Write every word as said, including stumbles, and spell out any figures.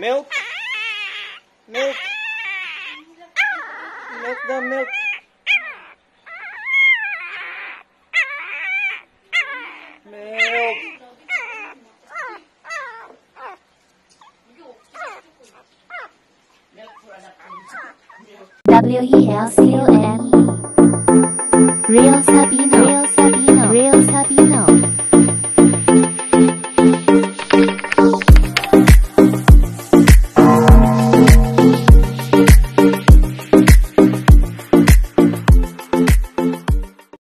Milk. Milk. Milk the milk. Milk. W E L C O N. Real Sabino.